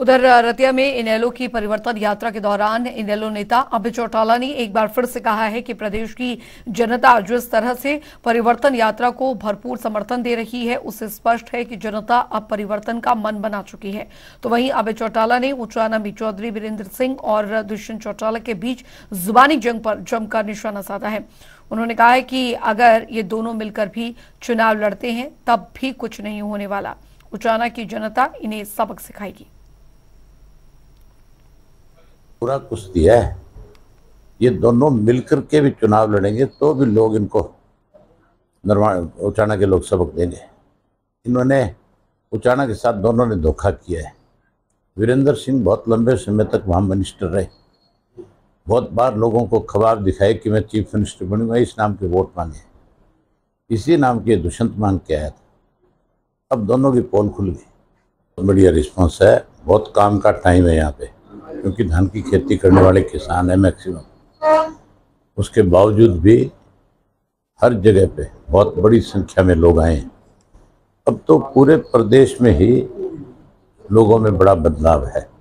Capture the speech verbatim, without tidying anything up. उधर रतिया में इनेलो की परिवर्तन यात्रा के दौरान इनेलो नेता अभय चौटाला ने एक बार फिर से कहा है कि प्रदेश की जनता जिस तरह से परिवर्तन यात्रा को भरपूर समर्थन दे रही है उससे स्पष्ट है कि जनता अब परिवर्तन का मन बना चुकी है। तो वहीं अभय चौटाला ने उचाना में चौधरी वीरेंद्र सिंह और दुष्यंत चौटाला के बीच जुबानी जंग पर जमकर निशाना साधा है। उन्होंने कहा है कि अगर ये दोनों मिलकर भी चुनाव लड़ते हैं तब भी कुछ नहीं होने वाला। उचाना की जनता इन्हें सबक सिखाएगी। पूरा कुछ दिया है, ये दोनों मिलकर के भी चुनाव लड़ेंगे तो भी लोग इनको निर्माण उचाना के लोग सबक देंगे। इन्होंने उचाना के साथ दोनों ने धोखा किया है। वीरेंद्र सिंह बहुत लंबे समय तक वहाँ मिनिस्टर रहे, बहुत बार लोगों को ख्वाब दिखाए कि मैं चीफ मिनिस्टर बनूंगा, इस नाम के वोट मांगे, इसी नाम के दुष्यंत मांग के आया था। अब दोनों की पोल खुल गई, बढ़िया रिस्पॉन्स है, बहुत काम का टाइम है यहाँ पे, क्योंकि धान की खेती करने वाले किसान हैं मैक्सिमम। उसके बावजूद भी हर जगह पे बहुत बड़ी संख्या में लोग आए हैं। अब तो पूरे प्रदेश में ही लोगों में बड़ा बदलाव है।